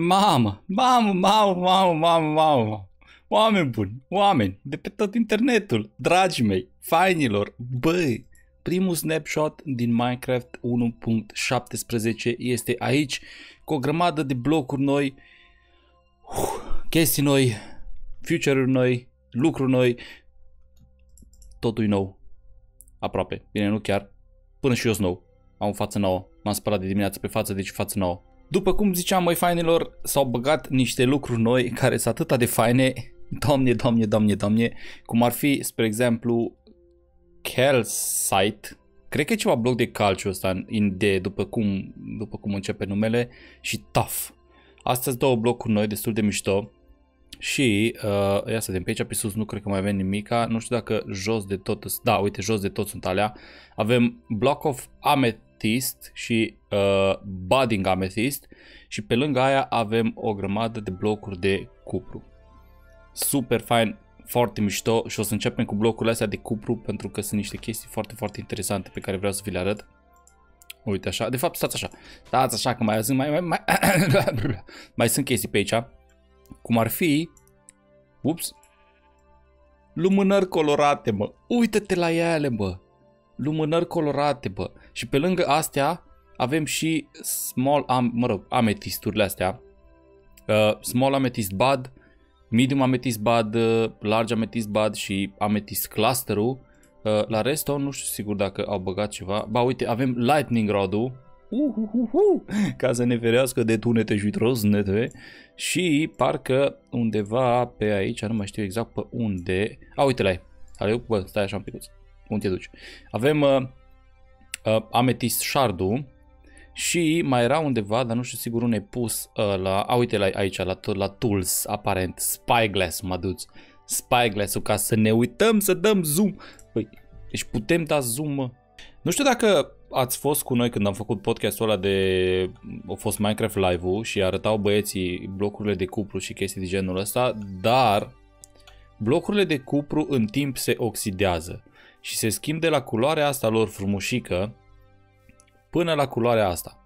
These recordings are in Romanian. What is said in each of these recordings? Mamă! Oameni buni, oameni de pe tot internetul, dragii mei, fainilor, băi! Primul snapshot din Minecraft 1.17 este aici, cu o grămadă de blocuri noi, chestii noi, future-uri noi, lucruri noi, totul nou, aproape, bine nu chiar, până și eu sunt nou, am față nouă, m-am spălat de dimineață pe față, deci față nouă. După cum ziceam, măi fainilor, s-au băgat niște lucruri noi care sunt atâta de faine, doamne, cum ar fi, spre exemplu, Calcite, cred că e ceva bloc de calciu ăsta în D, după cum începe numele, și Tuff. Astea sunt două blocuri noi, destul de mișto. Și, ia să vedem, pe aici pe sus nu cred că mai avem nimica, nu știu dacă jos de tot, da, uite, jos de tot sunt alea. Avem Block of Amethyst și Budding Amethyst și pe lângă aia avem o grămadă de blocuri de cupru. Super fain, foarte mișto, și o să începem cu blocurile astea de cupru pentru că sunt niște chestii foarte interesante pe care vreau să vi le arăt. Uite așa, de fapt stați așa că mai sunt chestii pe aici. Cum ar fi, ups, lumânări colorate, mă, uită-te la ele, mă, lumânări colorate, bă. Și pe lângă astea avem și ametisturile astea, small amethyst bud, medium amethyst bud, large amethyst bud și amethyst cluster-ul. La restul nu știu sigur dacă au băgat ceva. Ba uite, avem lightning rod-ul. Ca să ne ferească de tunete și troznete. Și parcă undeva pe aici, nu mai știu exact pe unde. A, uite-l ai. Bă, stai așa un pic. Unde te duci? Avem Amethyst shard-ul. Și mai era undeva, dar nu știu sigur unde e pus ăla. A, uite-l ai aici, la tools, aparent. Spyglass, mă duci. Spyglass-ul, ca să ne uităm, să dăm zoom. Păi, deci putem da zoom, mă. Nu știu dacă ați fost cu noi când am făcut podcastul ăla de... A fost Minecraft Live-ul și arătau băieții blocurile de cupru și chestii de genul ăsta, dar blocurile de cupru în timp se oxidează și se schimbă de la culoarea asta lor frumușică până la culoarea asta.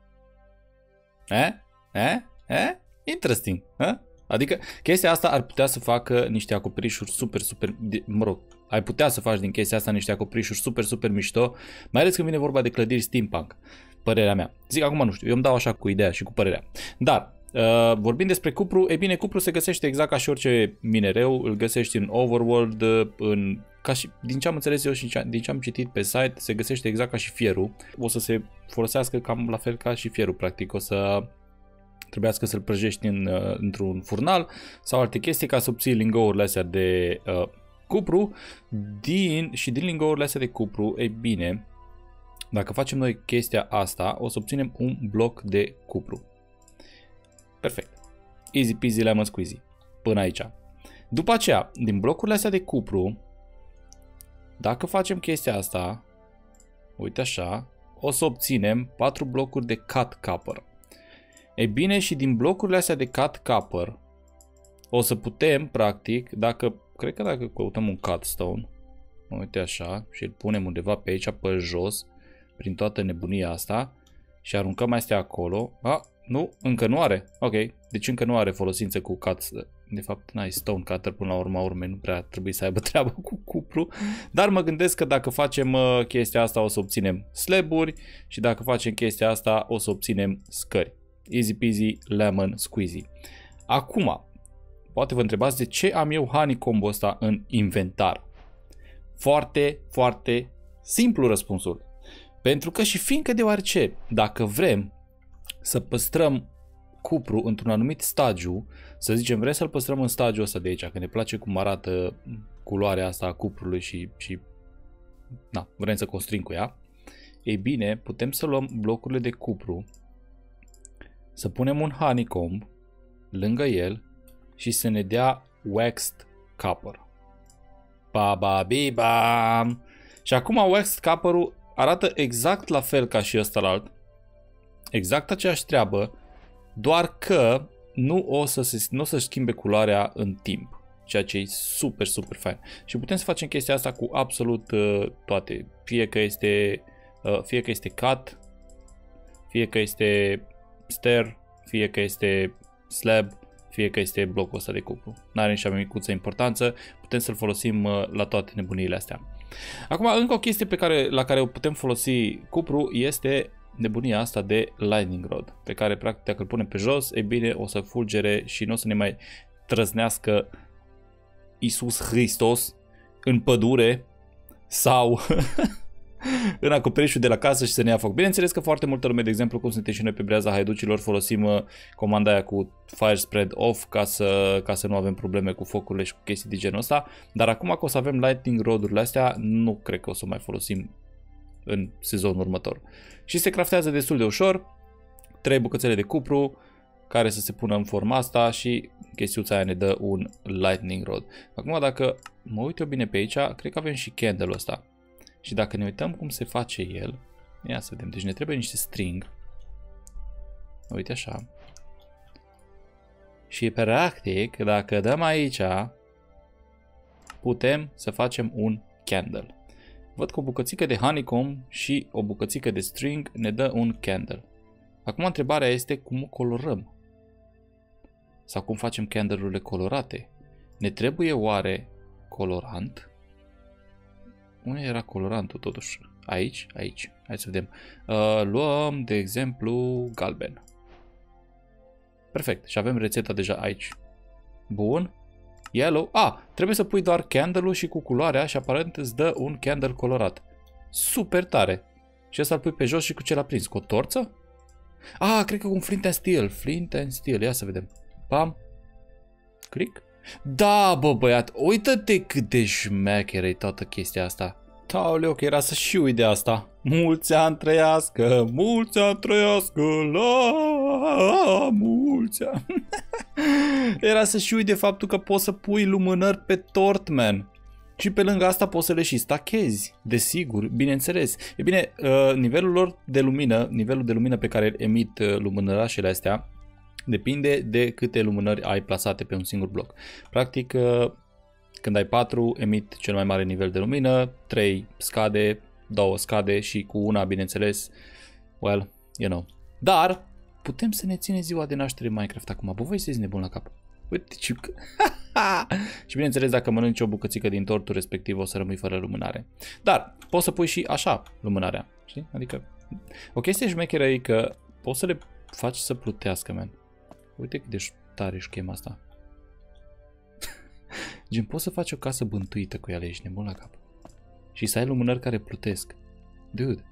Interesting, eh? Adică chestia asta ar putea să facă niște acoperișuri super, mă rog, ai putea să faci din chestia asta niște acoperișuri super mișto, mai ales când vine vorba de clădiri steampunk, părerea mea. Zic acum, nu știu, eu îmi dau așa cu ideea și cu părerea. Dar, vorbind despre cupru, e bine, cupru se găsește exact ca și orice minereu, îl găsești în Overworld, în, ca și, din ce am înțeles eu și din ce am citit pe site, se găsește exact ca și fierul. O să se folosească cam la fel ca și fierul, practic, o să... Trebuiască să-l prăjești într-un furnal sau alte chestii ca să obții lingourile astea de cupru. Și din lingourile astea de cupru, ei bine, dacă facem noi chestia asta, o să obținem un bloc de cupru. Perfect. Easy peasy, lemon squeezy. Până aici. După aceea, din blocurile astea de cupru, dacă facem chestia asta, uite așa, o să obținem 4 blocuri de cut copper. E bine, și din blocurile astea de cut copper o să putem, practic, cred că dacă căutăm un cut stone, uite așa, și îl punem undeva pe aici, pe jos, prin toată nebunia asta, și aruncăm astea acolo. A, nu, încă nu are. Ok, deci încă nu are folosință cu cut. De fapt, n-ai stone cutter până la urma urmei, nu prea trebuie să aibă treabă cu cupru. Dar mă gândesc că dacă facem chestia asta o să obținem slaburi și dacă facem chestia asta o să obținem scări. Easy peasy, lemon squeezy. Acum, poate vă întrebați de ce am eu honeycomb-ul ăsta în inventar. Foarte simplu răspunsul. Pentru că și fiindcă deoarece, dacă vrem să păstrăm cupru într-un anumit stagiu, să zicem vrem să-l păstrăm în stagiul ăsta de aici, că ne place cum arată culoarea asta a cuprului și na, vrem să construim cu ea, ei bine, putem să luăm blocurile de cupru, să punem un honeycomb lângă el și să ne dea waxed copper. Ba ba bi bam. Și acum waxed copper-ul arată exact la fel ca și ăstalalt. Exact aceeași treabă, doar că nu o să schimbe culoarea în timp, ceea ce e super fain. Și putem să facem chestia asta cu absolut toate, fie că este cut, fie că este stair, fie că este slab, fie că este blocul ăsta de cupru. N-are nici o micuță importanță, putem să-l folosim la toate nebuniile astea. Acum, încă o chestie la care putem folosi cupru este nebunia asta de Lightning Rod, pe care, practic, dacă îl punem pe jos, e bine, o să fulgere și nu o să ne mai trăznească Iisus Hristos în pădure sau în acoperișul de la casă și să ne ia foc. Bineînțeles că foarte multă lume, de exemplu, cum suntem și noi pe breaza haiducilor, folosim comanda aia cu fire spread off ca să nu avem probleme cu focurile și cu chestii de genul ăsta, dar acum că o să avem lightning rod-urile astea, nu cred că o să mai folosim în sezonul următor. Și se craftează destul de ușor, 3 bucățele de cupru care să se pună în forma asta și chestiuța aia ne dă un lightning rod. Acum, dacă mă uit eu bine pe aici, cred că avem și candle-ul ăsta. Și dacă ne uităm cum se face el, ia să vedem, deci ne trebuie niște string. Uite așa. Și practic, dacă dăm aici, putem să facem un candle. Văd că o bucățică de honeycomb și o bucățică de string ne dă un candle. Acum întrebarea este cum o colorăm. Sau cum facem candle-urile colorate. Ne trebuie oare colorant? Unde era colorantul totuși? Aici? Aici. Hai să vedem. Luăm, de exemplu, galben. Perfect. Și avem rețeta deja aici. Bun. Yellow. Trebuie să pui doar candle-ul și cu culoarea și aparent îți dă un candle colorat. Super tare. Și ăsta îl pui pe jos și cu ce l-a prins? Cu o torță? Cred că cu un flint and steel. Flint and steel. Ia să vedem. Pam. Click. Da, bă, băiat, uită-te cât de șmecheră e toată chestia asta. Taoleu, că era să și uit de asta. Mulți ani trăiască, mulți ani trăiască, la mulți ani. Era să și uit de faptul că poți să pui lumânări pe tort, man. Și pe lângă asta poți să le și stachezi, desigur, bineînțeles. E bine, nivelul de lumină pe care îl emit lumânărașele astea, depinde de câte lumânări ai plasate pe un singur bloc. Practic, când ai 4, emit cel mai mare nivel de lumină, 3 scade, 2 scade și cu una, bineînțeles, well, you know. Dar putem să ne ținem ziua de naștere Minecraft acum, bă, voi să-i nebun la cap. Uite, ciuc. Și bineînțeles, dacă mănânci o bucățică din tortul respectiv, o să rămâi fără lumânare. Dar poți să pui și așa lumânarea, știi? Adică, o chestie șmecheră e că poți să le faci să plutească, man. Uite cât de tare și chema asta. Gen, poți să faci o casă bântuită cu ele, ești nebun la cap. Și să ai lumânări care plutesc. Dude,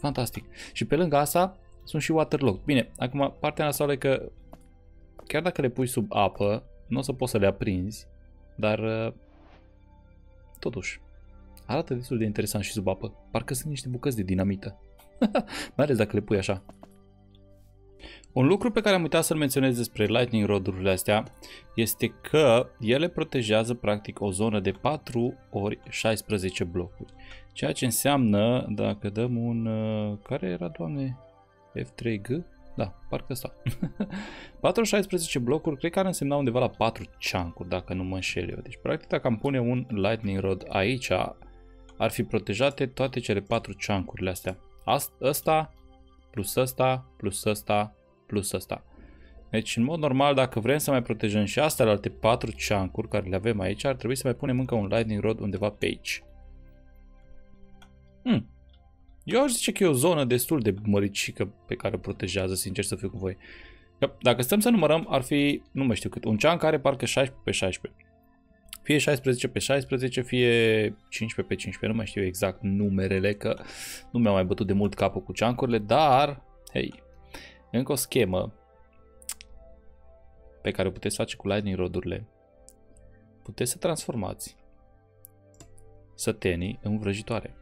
fantastic. Și pe lângă asta sunt și waterlock. Bine, acum partea nasoală e că chiar dacă le pui sub apă, nu o să poți să le aprinzi, dar totuși arată destul de interesant și sub apă. Parcă sunt niște bucăți de dinamită. Mai ales dacă le pui așa. Un lucru pe care am uitat să-l menționez despre lightning rod-urile astea este că ele protejează practic o zonă de 4×16 blocuri. Ceea ce înseamnă, dacă dăm un... care era, doamne? F3G? Da, parcă ăsta. 4×16 blocuri, cred că ar însemna undeva la 4 chunk-uri, dacă nu mă înșel eu. Deci, practic, dacă am pune un lightning rod aici, ar fi protejate toate cele 4 chunk-urile astea. Asta plus ăsta, plus ăsta, plus ăsta. Deci, în mod normal, dacă vrem să mai protejăm și astea la alte 4 chunk-uri care le avem aici, ar trebui să mai punem încă un lightning rod undeva pe aici. Eu aș zice că e o zonă destul de măricică pe care o protejează, sincer să fiu cu voi. Că dacă stăm să numărăm, ar fi, nu mai știu cât, un chunk care parcă 16×16. Fie 16×16, fie 15×15, nu mai știu exact numerele, că nu mi-am mai bătut de mult capul cu chunk-urile, dar, hei, încă o schemă pe care o puteți face cu lightning rod-urile. Puteți să transformați sătenii în vrăjitoare.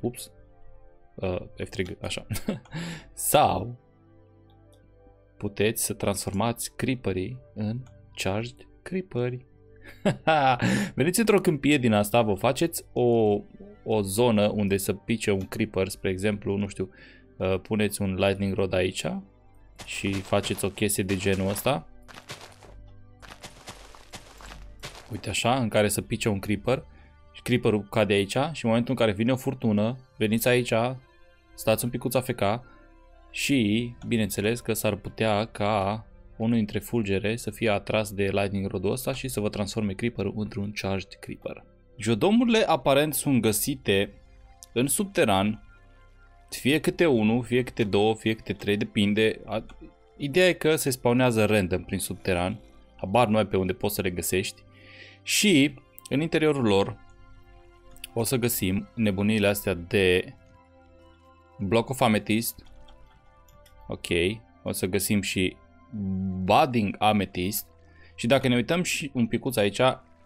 Ups, F3G, așa. Sau puteți să transformați creeperii în charged creeperi. Veniți într-o câmpie din asta, vă faceți o zonă unde să pice un creeper, spre exemplu, nu știu, puneți un lightning rod aici și faceți o chestie de genul ăsta. Uite așa, în care să pice un creeper și creeperul cade aici și în momentul în care vine o furtună, veniți aici, stați un picuț AFK și bineînțeles că s-ar putea ca unul dintre fulgere să fie atras de Lightning Rod-ul ăsta și să vă transforme Creeper-ul într-un Charged Creeper. Geodomurile aparent sunt găsite în subteran, fie câte unul, fie câte două, fie câte trei, depinde. Ideea e că se spawnează random prin subteran, habar nu ai pe unde poți să le găsești. Și în interiorul lor o să găsim nebuniile astea de Block of Amethyst. Ok, o să găsim și Budding Amethyst. Și dacă ne uităm și un picuț aici,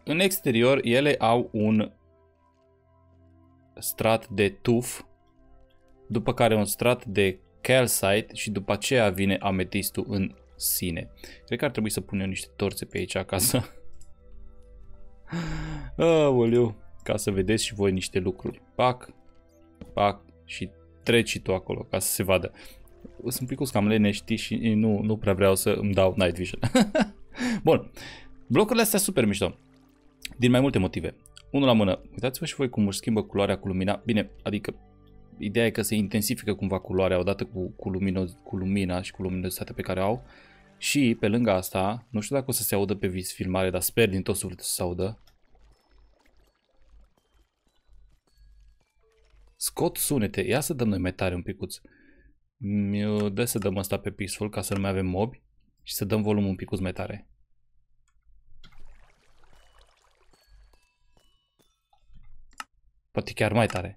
în exterior ele au un strat de Tuff, după care un strat de Calcite și după aceea vine ametistul în sine. Cred că ar trebui să punem niște torțe pe aici ca să... Aoleu, ca să vedeți și voi niște lucruri. Pac, pac și treci și tu acolo ca să se vadă. Sunt plicos cam lenești și nu prea vreau să îmi dau night vision. Bun, blocurile astea super mișto. Din mai multe motive. Unul la mână, uitați-vă și voi cum își schimbă culoarea cu lumina. Bine, adică ideea e că se intensifică cumva culoarea odată cu lumina și cu luminozitatea pe care au. Și pe lângă asta, nu știu dacă o să se audă pe vis filmare, dar sper din tot sufletul să se audă. Scot sunete, ia să dăm noi mai tare un picuț. Dă să dăm asta pe Peaceful ca să nu mai avem mobi și să dăm volumul un picuț mai tare. Poate chiar mai tare.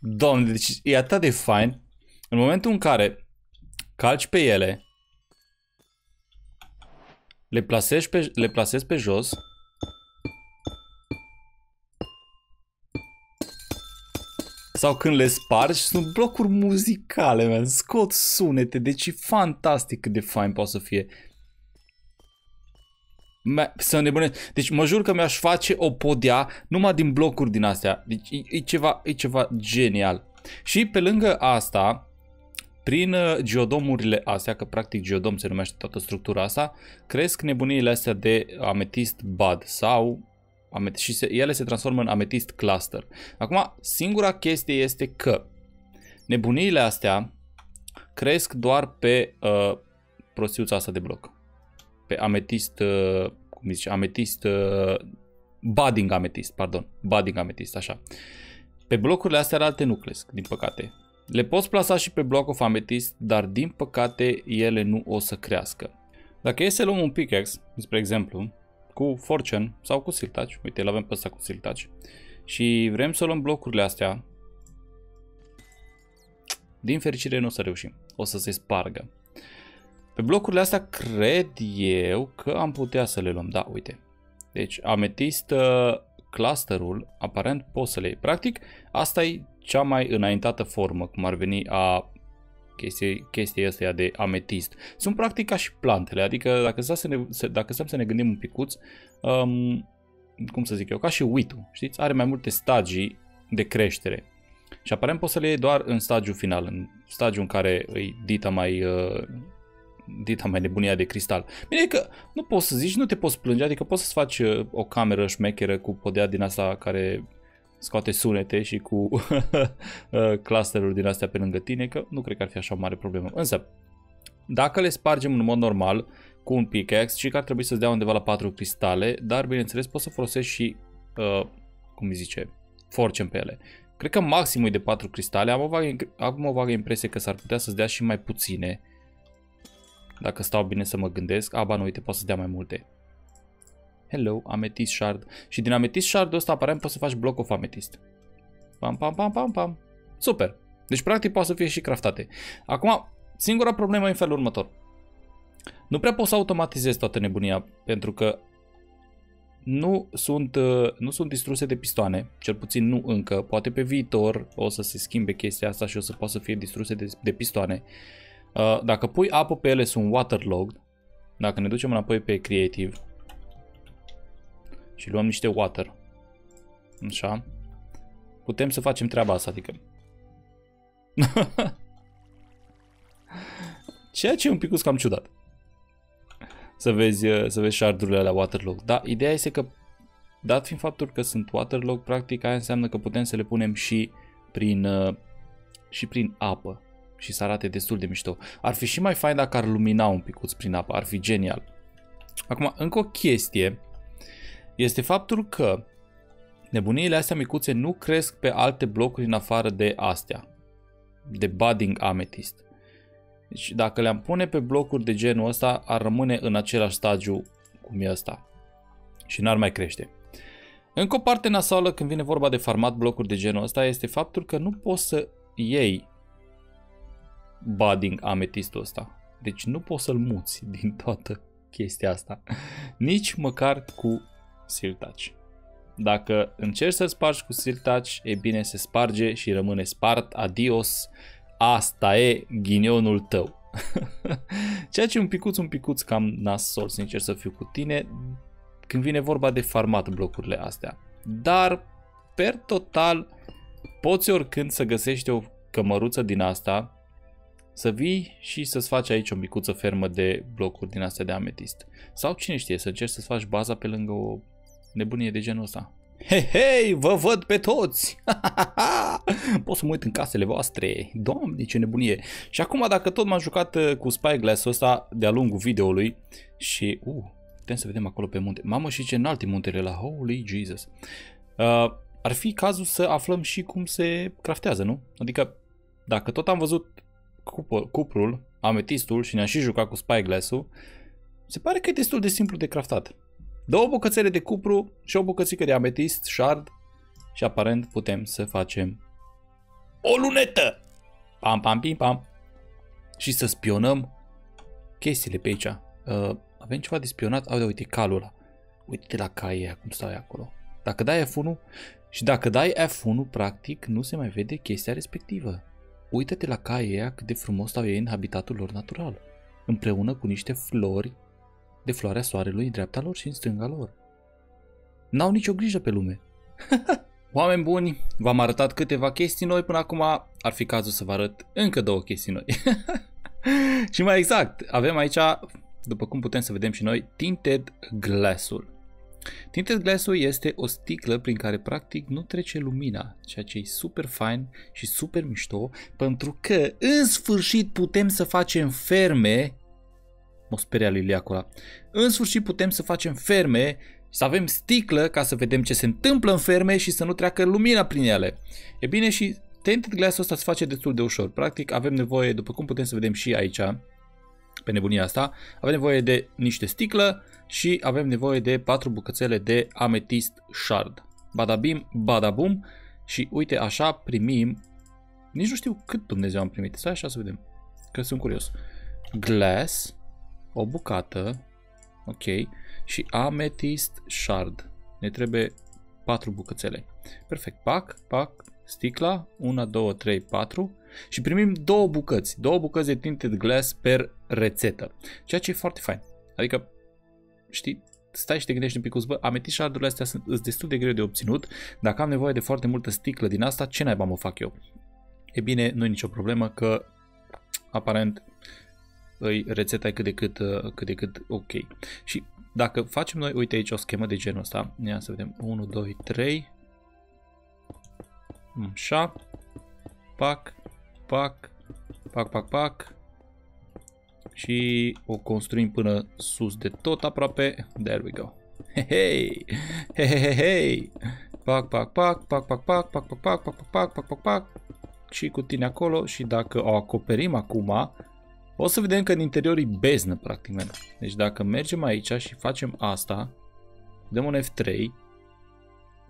Doamne, deci e atât de fain. În momentul în care calci pe ele, le plasezi pe jos. Sau când le spargi, sunt blocuri muzicale, man. Scot sunete, deci e fantastic cât de fain poate să fie. Să nebunesc. Deci mă jur că mi-aș face o podea numai din blocuri din astea. Deci e ceva genial. Și pe lângă asta, prin geodomurile astea, că practic geodom se numește toată structura asta, cresc nebuniile astea de Amethyst bud sau... ele se transformă în Amethyst cluster. Acum, singura chestie este că nebuniile astea cresc doar pe prostiuța asta de bloc. Pe Amethyst, cum zice, Amethyst, Budding Amethyst, pardon, Budding Amethyst, așa. Pe blocurile astea alte nu cresc, din păcate. Le poți plasa și pe Block of Amethyst, dar din păcate ele nu o să crească. Dacă e să luăm un pickaxe, spre exemplu, cu Fortune sau cu Silk Touch, uite, îl avem pe ăsta cu Silk Touch, și vrem să luăm blocurile astea, din fericire nu o să reușim, o să se spargă. Pe blocurile astea cred eu că am putea să le luăm, da, uite. Deci Amethyst clusterul aparent poți să le iei. Practic asta e cea mai înaintată formă, cum ar veni, a chestia asta de ametist. Sunt practic ca și plantele, adică dacă stăm să ne gândim un picuț, cum să zic eu, ca și uitul, știți? Are mai multe stagii de creștere. Și aparent poți să le iei doar în stagiul final, în stagiul în care îi dita mai nebunia de cristal. Bine că nu poți să zici, nu te poți plânge, adică poți să-ți faci o cameră șmecheră cu podea din asta care scoate sunete și cu clusteruri din astea pe lângă tine, că nu cred că ar fi așa o mare problemă. Însă, dacă le spargem în mod normal cu un pickaxe, și că ar trebui să-ți dea undeva la 4 cristale, dar bineînțeles poți să folosești și, cum îi zice, Fortune pe ele. Cred că maximul e de 4 cristale, am o vagă impresie că s-ar putea să-ți dea și mai puține. Dacă stau bine să mă gândesc, aba nu, uite, poate să dea mai multe. Hello, Amethyst shard. Și din Amethyst shard-ul ăsta aparent poți să faci Block of Amethyst. Pam, pam, pam, pam, pam. Super. Deci practic poate să fie și craftate. Acum, singura problemă e în felul următor. Nu prea poți să automatizezi toată nebunia, pentru că nu sunt distruse de pistoane, cel puțin nu încă. Poate pe viitor o să se schimbe chestia asta și o să poată să fie distruse de pistoane. Dacă pui apă pe ele, sunt waterlogged. Dacă ne ducem înapoi pe Creative și luăm niște water, așa, putem să facem treaba asta, adică ceea ce e un picuț cam ciudat, să vezi shardurile la waterlog. Dar ideea este că, dat fiind faptul că sunt waterlog, practic aia înseamnă că putem să le punem și prin și prin apă și să arate destul de mișto. Ar fi și mai fain dacă ar lumina un picuț prin apă, ar fi genial. Acum, încă o chestie este faptul că nebuniile astea micuțe nu cresc pe alte blocuri în afară de astea, de Budding Amethyst. Deci dacă le-am pune pe blocuri de genul ăsta, ar rămâne în același stadiu cum e ăsta și n-ar mai crește. Încă o parte nasoală când vine vorba de farmat blocuri de genul ăsta este faptul că nu poți să iei Budding Amethyst-ul ăsta. Deci nu poți să-l muți din toată chestia asta. Nici măcar cu Silk Touch. Dacă încerci să-l spargi cu Silk Touch, e bine, se sparge și rămâne spart. Adios. Asta e ghinionul tău. Ceea ce un picuț cam nasol, sincer să fiu cu tine, când vine vorba de farmat blocurile astea. Dar, per total, poți oricând să găsești o cămăruță din asta, să vii și să-ți faci aici o micuță fermă de blocuri din astea de ametist. Sau cine știe, să încerci să-ți faci baza pe lângă o nebunie de genul ăsta. Hei, hei, vă văd pe toți! Pot să mă uit în casele voastre. Doamne, ce nebunie! Și acum, dacă tot m-am jucat cu Spyglass-ul ăsta de-a lungul videoului și... putem să vedem acolo pe munte. Mamă, și ce înalt e muntele la Holy Jesus! Ar fi cazul să aflăm și cum se craftează, nu? Adică, dacă tot am văzut cuprul, ametistul și ne-am și jucat cu Spyglass-ul, se pare că e destul de simplu de craftat. Două bucățele de cupru și o bucățică de ametist shard și aparent putem să facem o lunetă! Pam, pam, pim, pam! Și să spionăm chestiile pe aici. Avem ceva de spionat? Aude, uite, calul ăla. Uite-te la caii aia, cum stau aia acolo. Dacă dai F1 și dacă dai F1, practic, nu se mai vede chestia respectivă. Uită-te la caii aia cât de frumos stau ei în habitatul lor natural. Împreună cu niște flori de floarea soarelui în dreapta lor și în stânga lor. N-au nicio grijă pe lume. Oameni buni, v-am arătat câteva chestii noi până acum. Ar fi cazul să vă arăt încă două chestii noi. Și mai exact, avem aici... După cum putem să vedem și noi, Tinted Glass-ul. Tinted Glass-ul este o sticlă prin care practic nu trece lumina, ceea ce e super fain și super mișto, pentru că în sfârșit putem să facem ferme. Mă speria liliacul ăla. În sfârșit putem să facem ferme, să avem sticlă ca să vedem ce se întâmplă în ferme și să nu treacă lumina prin ele. E bine, și Tinted Glass-ul ăsta se face destul de ușor. Practic avem nevoie, după cum putem să vedem și aici, pe nebunia asta, avem nevoie de niște sticlă și avem nevoie de 4 bucățele de ametist shard. Badabim, badabum, și uite așa primim, nici nu știu cât Dumnezeu am primit, stai așa să vedem, că sunt curios. Glass, o bucată, ok, și ametist shard, ne trebuie 4 bucățele. Perfect, pac, pac, sticla, 1, 2, 3, 4 și primim 2 bucăți de Tinted Glass per rețetă, ceea ce e foarte fain. Adică, știi, stai și te gândești un pic, bă, ametist shardurile astea sunt destul de greu de obținut, dacă am nevoie de foarte multă sticlă din asta, ce naiba mă fac eu? E bine, nu e nicio problemă că aparent rețeta e cât de cât ok. Și dacă facem noi, uite aici o schemă de genul ăsta, ia să vedem, 1, 2, 3, așa, pac, pac, pac, pac, pac și o construim până sus de tot aproape, there we go, hei, hei, hei, hei, pac, pac, pac, pac, pac, pac, pac, pac, pac, pac, pac, pac, pac, pac și cu tine acolo. Și dacă o acoperim acum, o să vedem că în interior e beznă, practic. Deci dacă mergem aici și facem asta, dăm un F3,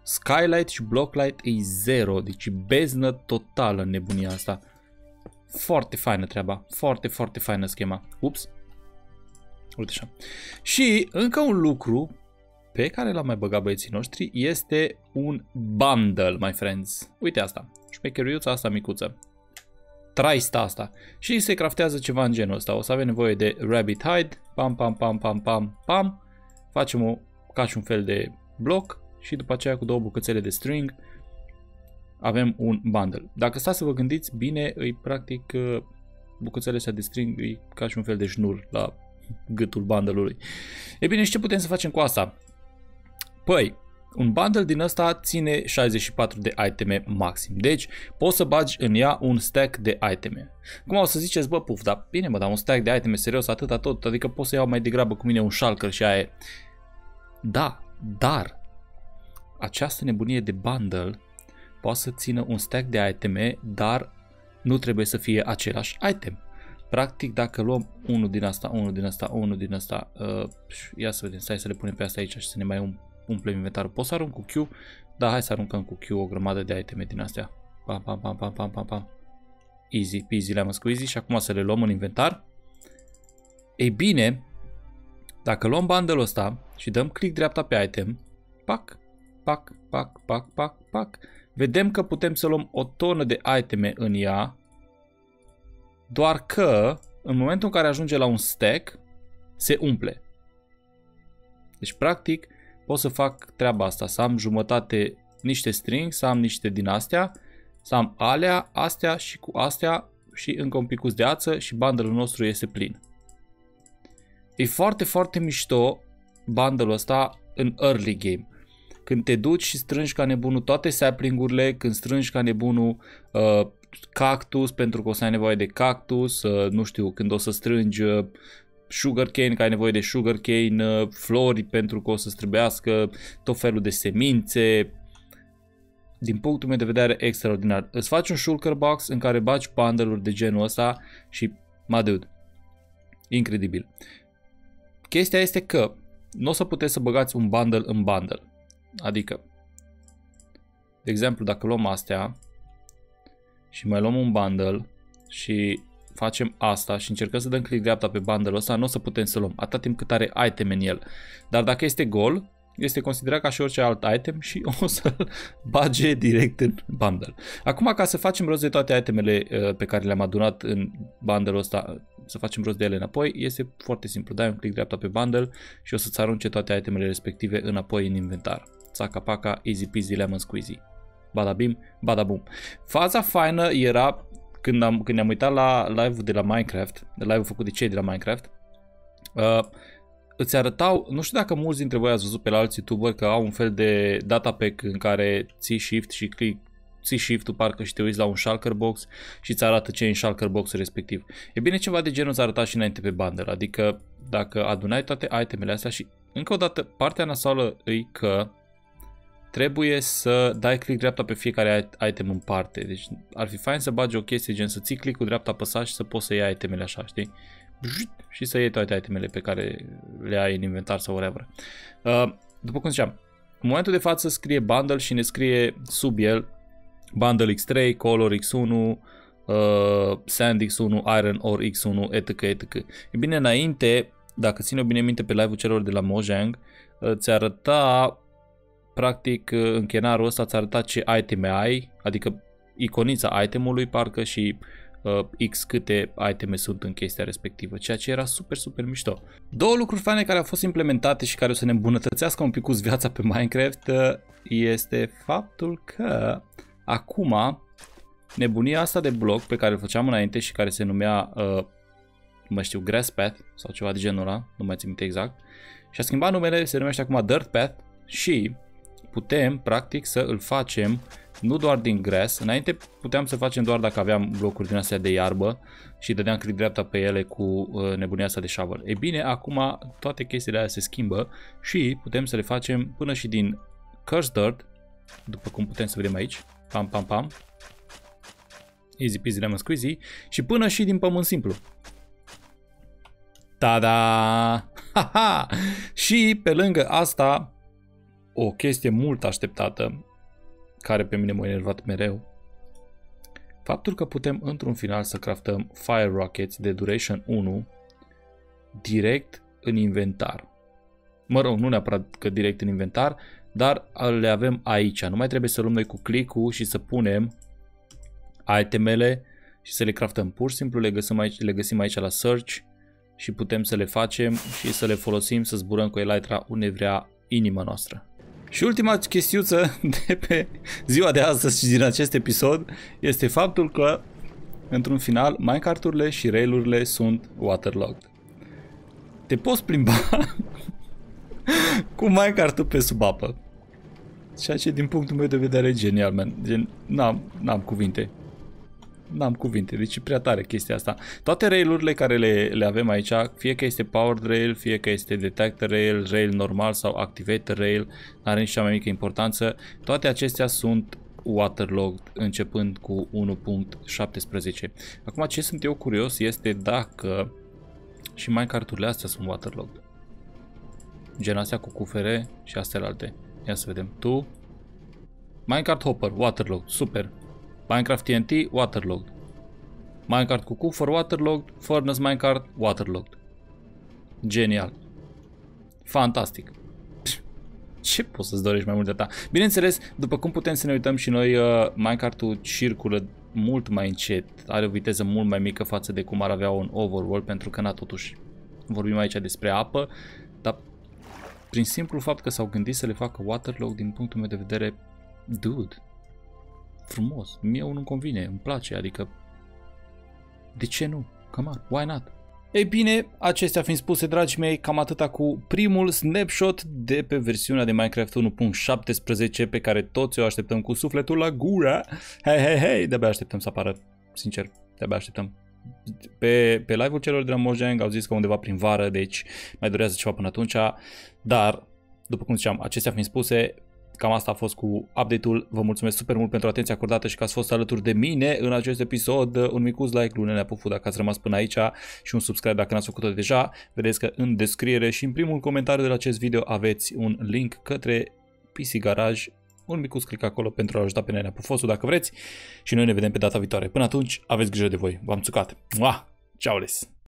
Skylight și Blocklight e 0, deci beznă totală în nebunia asta. Foarte faină treaba, foarte, foarte faină schema. Ups. Uite așa. Și încă un lucru pe care l-am mai băgat băieții noștri este un bundle, my friends. Uite asta, șmecheriuța asta micuță. Traista asta. Și se craftează ceva în genul ăsta. O să avem nevoie de Rabbit hide, pam, pam, pam, pam, pam, pam. Facem o, ca și un fel de bloc. Și după aceea cu 2 bucățele de string avem un bundle. Dacă stați să vă gândiți bine, îi practic bucățele astea de string e ca și un fel de șnur la gâtul bundle-ului. E bine, și ce putem să facem cu asta? Păi, Un bundle din ăsta ține 64 de iteme maxim, deci poți să bagi în ea un stack de iteme. Cum o să ziceți, bă, Puf, dar bine mă, dar un stack de iteme, serios, atâta tot, adică pot să iau mai degrabă cu mine un shulker și aia e. Da, dar această nebunie de bundle poate să țină un stack de iteme, dar nu trebuie să fie același item. Practic, dacă luăm unul din asta, unul din asta, unul din asta, ia să vedem, stai să le punem pe asta aici și să ne mai umplem inventarul. Pot să arunc cu Q, dar hai să aruncăm cu Q o grămadă de iteme din astea. Pam, pam, pam, pam, pam, pam, pam. Easy peasy, le-am squeezy și acum să le luăm în inventar. Ei bine, dacă luăm bundle-ul ăsta și dăm click dreapta pe item, pac, pac, pac, pac, pac, pac, vedem că putem să luăm o tonă de iteme în ea, doar că în momentul în care ajunge la un stack, se umple. Deci, practic, pot să fac treaba asta, să am jumătate niște string, să am niște din astea, să am alea, astea și cu astea și încă un picuț de ață și bundle-ul nostru este plin. E foarte, foarte mișto bundle-ul ăsta în early game. Când te duci și strângi ca nebunul toate sapling-urile, când strângi ca nebunul cactus, pentru că o să ai nevoie de cactus, nu știu, când o să strângi sugarcane, că ai nevoie de sugarcane, flori, pentru că o să-ți trebuiască tot felul de semințe. Din punctul meu de vedere, extraordinar. Îți faci un shulker box în care bagi bundle-uri de genul ăsta și, mă dude, incredibil. Chestia este că nu o să puteți să băgați un bundle în bundle. Adică, de exemplu, dacă luăm astea și mai luăm un bundle și facem asta și încercăm să dăm click dreapta pe bundle-ul ăsta, nu o să putem să luăm, atât timp cât are item în el. Dar dacă este gol, este considerat ca și orice alt item și o să-l bage direct în bundle. Acum, ca să facem rost de toate itemele pe care le-am adunat în bundle-ul ăsta, să facem rost de ele înapoi, este foarte simplu. Dai un click dreapta pe bundle și o să-ți arunce toate itemele respective înapoi în inventar. Țaca-paca, easy peasy, lemon squeezy. Badabim, badabum. Faza faină era când ne-am uitat la live-ul de la Minecraft, live-ul făcut de cei de la Minecraft, îți arătau, nu știu dacă mulți dintre voi ați văzut pe la alți youtuberi că au un fel de data pack în care ții shift și click, ții shift-ul parcă și te uiți la un shulker box și îți arată ce e în shulker box-ul respectiv. E bine, ceva de genul îți arăta și înainte pe bundle, adică dacă adunai toate itemele astea și încă o dată partea nasoală e că trebuie să dai click dreapta pe fiecare item în parte. Deci ar fi fain să bagi o chestie gen să ții click-ul dreapta apăsat și să poți să iei itemele așa, știi? Și să iei toate itemele pe care le ai în inventar sau whatever. După cum ziceam, în momentul de față scrie bundle și ne scrie sub el bundle X3, color X1, sand X1, iron ore X1, etc, etc. E bine, înainte, dacă ține bine minte pe live-ul celor de la Mojang, ți arăta practic în chenarul ăsta ți arăta ce iteme ai, adică iconița itemului parcă și X câte iteme sunt în chestia respectivă, ceea ce era super, super mișto. Două lucruri faine care au fost implementate și care o să ne îmbunătățească un picuț viața pe Minecraft este faptul că acum nebunia asta de bloc pe care îl făceam înainte și care se numea, mă știu, Grass Path sau ceva de genul ăla, nu mai țin minte exact, și a schimbat numele, se numește acum Dirt Path și putem, practic, să îl facem nu doar din grass. Înainte puteam să facem doar dacă aveam blocuri din astea de iarbă și dădeam click dreapta pe ele cu nebunia asta de shovel. E bine, acum toate chestiile astea se schimbă și putem să le facem până și din cursed dirt, după cum putem să vedem aici. Pam, pam, pam. Easy peasy, lemon squeezy. Și până și din pământ simplu. Ta-da! Ha-ha! Și pe lângă asta, o chestie mult așteptată, care pe mine m-a enervat mereu, faptul că putem într-un final să craftăm Fire Rockets de Duration 1 direct în inventar. Mă rog, nu neapărat că direct în inventar, dar le avem aici. Nu mai trebuie să luăm noi cu click-ul și să punem itemele și să le craftăm. Pur și simplu le găsim aici la Search și putem să le facem și să le folosim, să zburăm cu Elytra unde vrea inima noastră. Și ultima chestiuță de pe ziua de astăzi și din acest episod este faptul că, într-un final, minecarturile și railurile sunt waterlogged. Te poți plimba cu minecartul pe sub apă. Ceea ce din punctul meu de vedere e genial, man. Gen, n-am cuvinte. N-am cuvinte, deci e prea tare chestia asta. Toate rail-urile care le avem aici, fie că este powered rail, fie că este detector rail, rail normal sau activate rail, n-are nici cea mai mică importanță, toate acestea sunt waterlogged începând cu 1.17. Acum ce sunt eu curios este dacă și minecarturile astea sunt waterlogged. Gen astea cu cufere și astea alte. Ia să vedem. Tu, minecart hopper, waterlogged, super. Minecraft TNT, waterlogged. Minecart cu cufăr, waterlogged. Furnace minecart, waterlogged. Genial. Fantastic. Ce poți să-ți dorești mai mult de ta? Bineînțeles, după cum putem să ne uităm și noi, minecartul circulă mult mai încet. Are o viteză mult mai mică față de cum ar avea un overworld, pentru că, na, totuși, vorbim aici despre apă, dar prin simplul fapt că s-au gândit să le facă waterlog, din punctul meu de vedere, dude, frumos, mie nu-mi convine, îmi place, adică, de ce nu? Come on, why not? Ei bine, acestea fiind spuse, dragii mei, cam atâta cu primul snapshot de pe versiunea de Minecraft 1.17 pe care toți o așteptăm cu sufletul la gură. Hei, hei, hei, de-abia așteptăm să apară, sincer, de-abia așteptăm. Pe live-ul celor de la Mojang au zis că undeva prin vară, deci mai durează ceva până atunci, dar, după cum ziceam, acestea fiind spuse, cam asta a fost cu update-ul. Vă mulțumesc super mult pentru atenția acordată și că ați fost alături de mine în acest episod. Un micuț like lui Nenea Puff dacă ați rămas până aici și un subscribe dacă n-ați făcut-o deja. Vedeți că în descriere și în primul comentariu de la acest video aveți un link către PC Garage. Un micuț click acolo pentru a ajuta pe Nenea Puffosul dacă vreți. Și noi ne vedem pe data viitoare. Până atunci, aveți grijă de voi. V-am țucat. Mua! Ceau les!